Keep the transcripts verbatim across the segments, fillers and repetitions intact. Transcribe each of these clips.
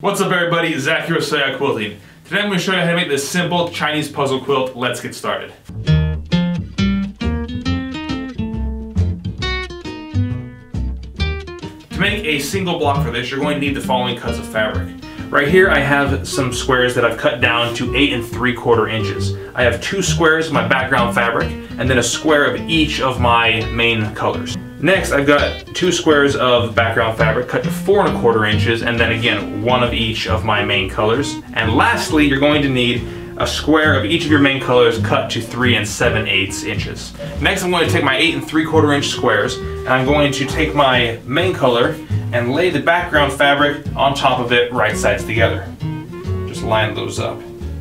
What's up everybody, Zach here with Sew Yeah Quilting. Today I'm going to show you how to make this simple Chinese puzzle quilt. Let's get started. To make a single block for this, you're going to need the following cuts of fabric. Right here I have some squares that I've cut down to eight and three quarter inches. I have two squares of my background fabric and then a square of each of my main colors. Next, I've got two squares of background fabric cut to four and a quarter inches, and then again, one of each of my main colors. And lastly, you're going to need a square of each of your main colors cut to three and seven eighths inches. Next, I'm going to take my eight and three quarter inch squares, and I'm going to take my main color and lay the background fabric on top of it, right sides together. Just line those up.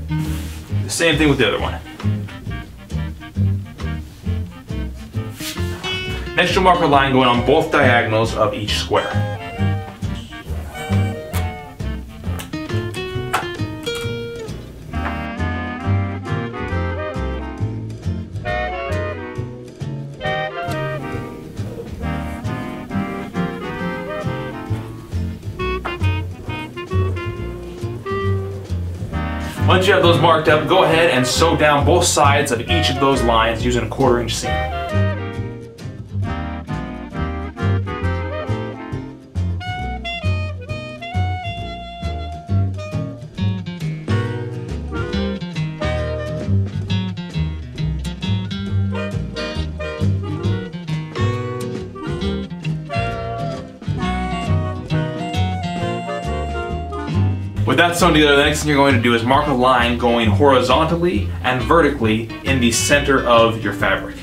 The same thing with the other one. Next, you'll mark a line going on both diagonals of each square. Once you have those marked up, go ahead and sew down both sides of each of those lines using a quarter inch seam. With that sewn together, the next thing you're going to do is mark a line going horizontally and vertically in the center of your fabric.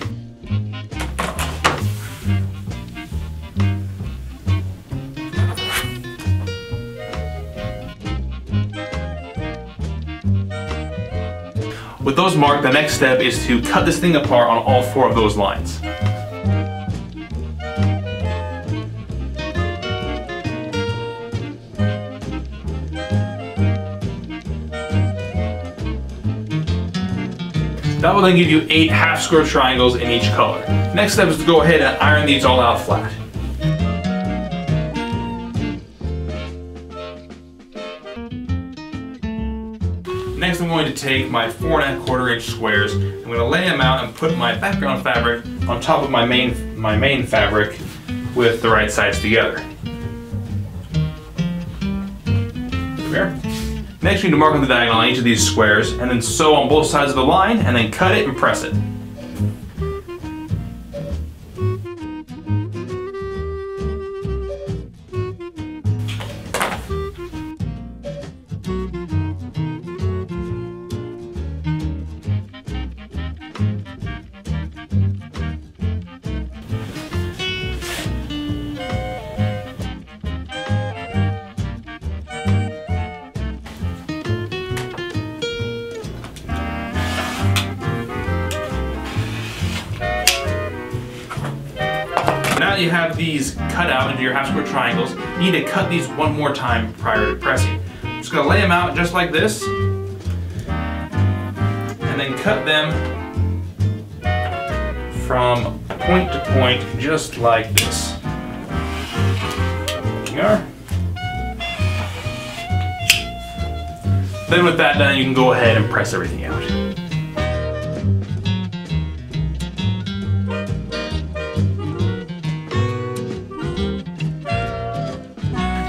With those marked, the next step is to cut this thing apart on all four of those lines. That will then give you eight half square triangles in each color. Next step is to go ahead and iron these all out flat. Next I'm going to take my four and a quarter inch squares. I'm going to lay them out and put my background fabric on top of my main, my main fabric with the right sides together. There we are. Next, you need to mark on the diagonal on each of these squares, and then sew on both sides of the line, and then cut it and press it. Now that you have these cut out into your half square triangles, you need to cut these one more time prior to pressing. I'm just going to lay them out just like this, and then cut them from point to point just like this. There we are. Then with that done, you can go ahead and press everything out.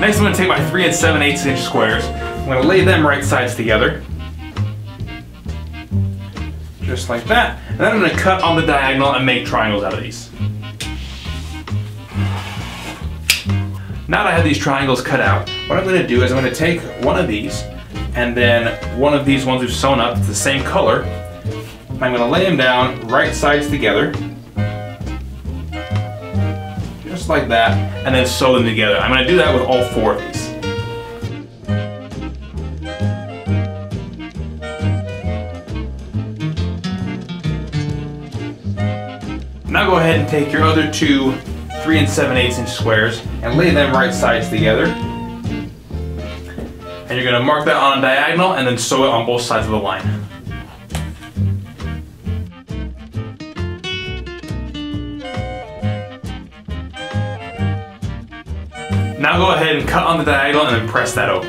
Next, I'm going to take my three and seven eighths inch squares. I'm going to lay them right sides together. Just like that. And then I'm going to cut on the diagonal and make triangles out of these. Now that I have these triangles cut out, what I'm going to do is I'm going to take one of these, and then one of these ones we've sewn up, it's the same color. I'm going to lay them down right sides together. Just like that, and then sew them together. I'm going to do that with all four of these. Now go ahead and take your other two three and seven eighths inch squares and lay them right sides together. And you're going to mark that on a diagonal and then sew it on both sides of the line. Now go ahead and cut on the diagonal and then press that over.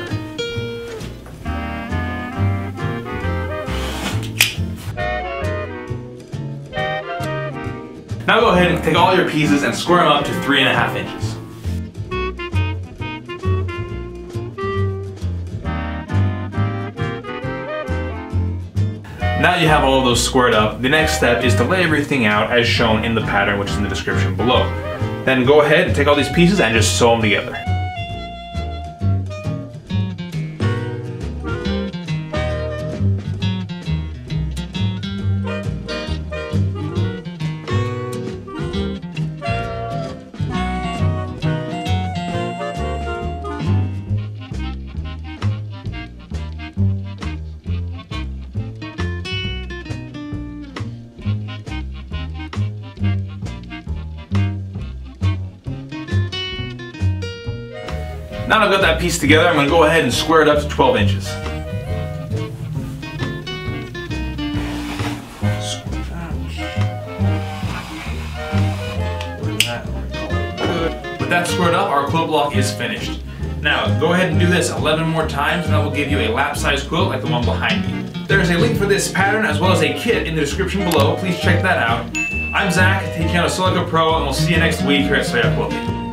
Now go ahead and take all your pieces and square them up to three and a half inches. Now you have all of those squared up, the next step is to lay everything out as shown in the pattern, which is in the description below. Then go ahead and take all these pieces and just sew them together. Now that I've got that piece together, I'm going to go ahead and square it up to twelve inches. With that squared up, our quilt block is finished. Now, go ahead and do this eleven more times and that will give you a lap-sized quilt like the one behind me. There is a link for this pattern as well as a kit in the description below. Please check that out. I'm Zach, taking out a Sew Like a Pro, and we'll see you next week here at Sew Yeah Quilting.